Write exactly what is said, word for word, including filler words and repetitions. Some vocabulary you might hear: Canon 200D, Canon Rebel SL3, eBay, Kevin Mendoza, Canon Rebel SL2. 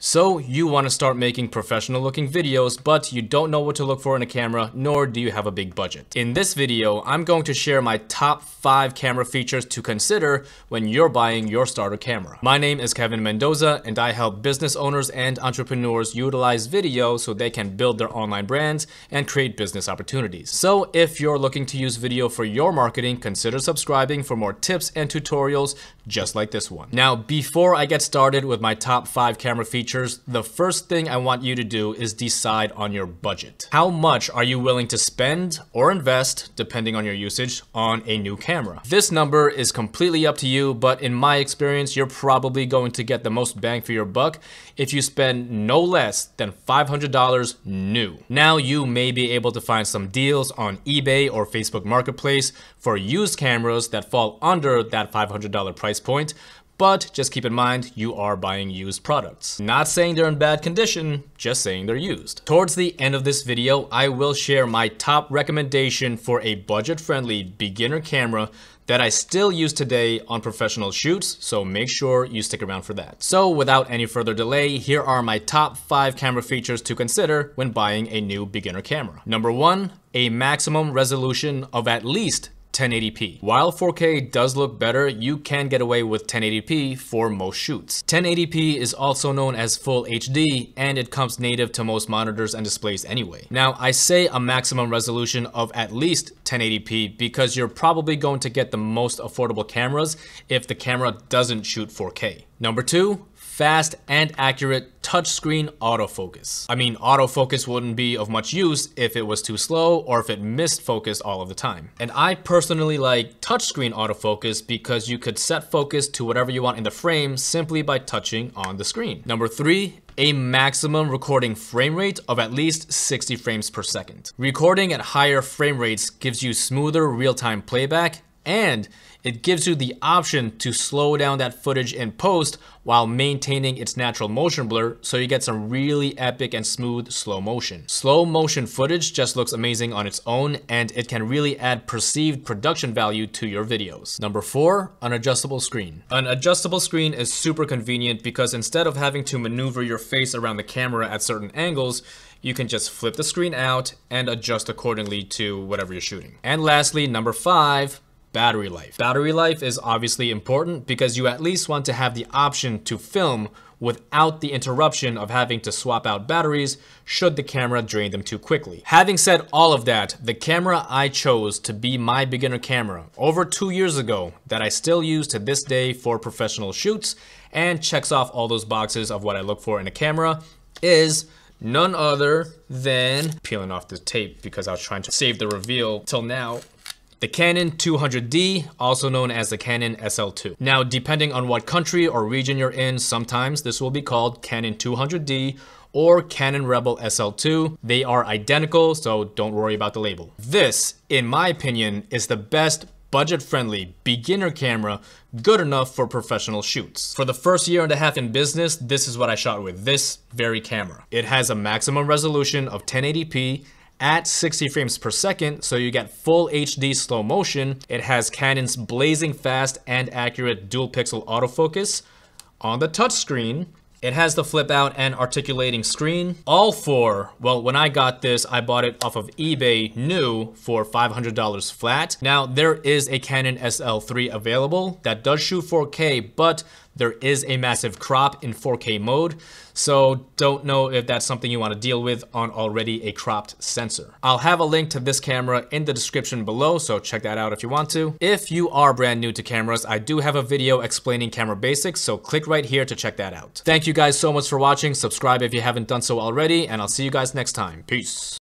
So you want to start making professional looking videos, but you don't know what to look for in a camera, nor do you have a big budget. In this video, I'm going to share my top five camera features to consider when you're buying your starter camera. My name is Kevin Mendoza, and I help business owners and entrepreneurs utilize video so they can build their online brands and create business opportunities. So if you're looking to use video for your marketing, consider subscribing for more tips and tutorials just like this one. Now, before I get started with my top five camera features, the first thing I want you to do is decide on your budget. How much are you willing to spend or invest, depending on your usage, on a new camera? This number is completely up to you, but in my experience, you're probably going to get the most bang for your buck if you spend no less than five hundred dollars new. Now, you may be able to find some deals on eBay or Facebook Marketplace for used cameras that fall under that five hundred dollar price point, but just keep in mind, you are buying used products. Not saying they're in bad condition, just saying they're used. Towards the end of this video, I will share my top recommendation for a budget-friendly beginner camera that I still use today on professional shoots, so make sure you stick around for that. So without any further delay, here are my top five camera features to consider when buying a new beginner camera. Number one, a maximum resolution of at least ten eighty p. While four K does look better, you can get away with ten eighty p for most shoots. ten eighty p is also known as full H D, and it comes native to most monitors and displays anyway. Now, I say a maximum resolution of at least ten eighty p because you're probably going to get the most affordable cameras if the camera doesn't shoot four K. Number two, fast and accurate touchscreen autofocus. I mean, autofocus wouldn't be of much use if it was too slow or if it missed focus all of the time. And I personally like touchscreen autofocus because you could set focus to whatever you want in the frame simply by touching on the screen. Number three, a maximum recording frame rate of at least sixty frames per second. Recording at higher frame rates gives you smoother real-time playback, and it gives you the option to slow down that footage in post while maintaining its natural motion blur, so you get some really epic and smooth slow motion. Slow motion footage just looks amazing on its own, and it can really add perceived production value to your videos. Number four, an adjustable screen. An adjustable screen is super convenient because instead of having to maneuver your face around the camera at certain angles, you can just flip the screen out and adjust accordingly to whatever you're shooting. And lastly, number five, battery life. Battery life is obviously important because you at least want to have the option to film without the interruption of having to swap out batteries should the camera drain them too quickly. Having said all of that, the camera I chose to be my beginner camera over two years ago that I still use to this day for professional shoots and checks off all those boxes of what I look for in a camera is none other than, peeling off the tape because I was trying to save the reveal till now, the Canon two hundred D, also known as the Canon S L two. Now, depending on what country or region you're in, sometimes this will be called Canon two hundred D or Canon Rebel S L two. They are identical, so don't worry about the label. This, in my opinion, is the best budget-friendly beginner camera good enough for professional shoots. For the first year and a half in business, this is what I shot with this very camera. It has a maximum resolution of ten eighty p, at sixty frames per second, so you get full H D slow motion. It has Canon's blazing fast and accurate dual pixel autofocus. On the touchscreen, it has the flip out and articulating screen. All four, well, when I got this, I bought it off of eBay new for five hundred dollars flat. Now, there is a Canon S L three available that does shoot four K, but there is a massive crop in four K mode, so don't know if that's something you want to deal with on already a cropped sensor. I'll have a link to this camera in the description below, so check that out if you want to. If you are brand new to cameras, I do have a video explaining camera basics, so click right here to check that out. Thank you guys so much for watching. Subscribe if you haven't done so already, and I'll see you guys next time. Peace.